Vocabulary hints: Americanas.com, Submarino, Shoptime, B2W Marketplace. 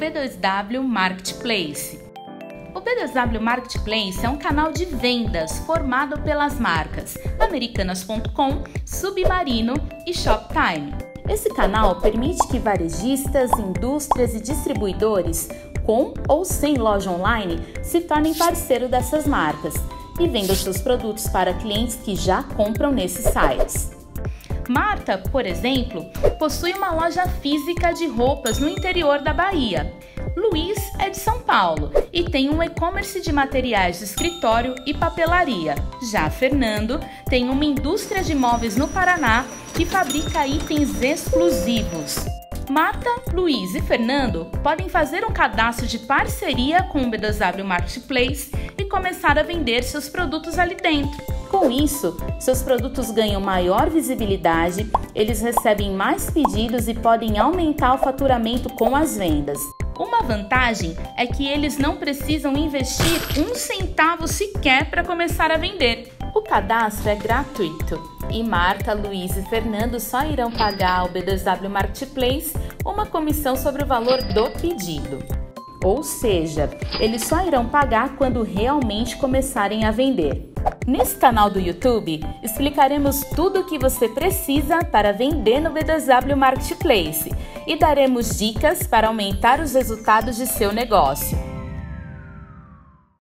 B2W Marketplace. O B2W Marketplace é um canal de vendas formado pelas marcas Americanas.com, Submarino e Shoptime. Esse canal permite que varejistas, indústrias e distribuidores, com ou sem loja online, se tornem parceiro dessas marcas e vendam seus produtos para clientes que já compram nesses sites. Marta, por exemplo, possui uma loja física de roupas no interior da Bahia. Luiz é de São Paulo e tem um e-commerce de materiais de escritório e papelaria. Já Fernando tem uma indústria de móveis no Paraná que fabrica itens exclusivos. Marta, Luiz e Fernando podem fazer um cadastro de parceria com o B2W Marketplace e começar a vender seus produtos ali dentro. Com isso, seus produtos ganham maior visibilidade, eles recebem mais pedidos e podem aumentar o faturamento com as vendas. Uma vantagem é que eles não precisam investir um centavo sequer para começar a vender. O cadastro é gratuito e Marta, Luiz e Fernando só irão pagar ao B2W Marketplace uma comissão sobre o valor do pedido. Ou seja, eles só irão pagar quando realmente começarem a vender. Nesse canal do YouTube, explicaremos tudo o que você precisa para vender no B2W Marketplace e daremos dicas para aumentar os resultados de seu negócio.